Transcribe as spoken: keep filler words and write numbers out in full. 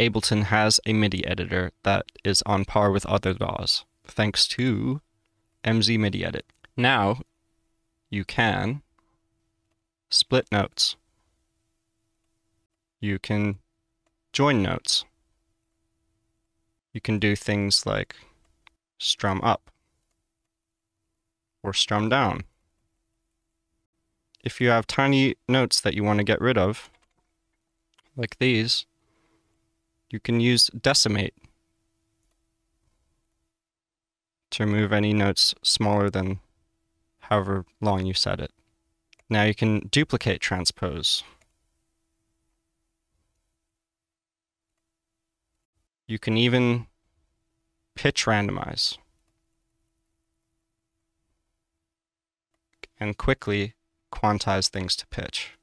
Ableton has a MIDI editor that is on par with other D A Ws, thanks to M Z MIDI Edit. Now, you can split notes. You can join notes. You can do things like strum up or strum down. If you have tiny notes that you want to get rid of, like these, you can use Decimate to remove any notes smaller than however long you set it. Now you can duplicate transpose. You can even pitch randomize. And quickly quantize things to pitch.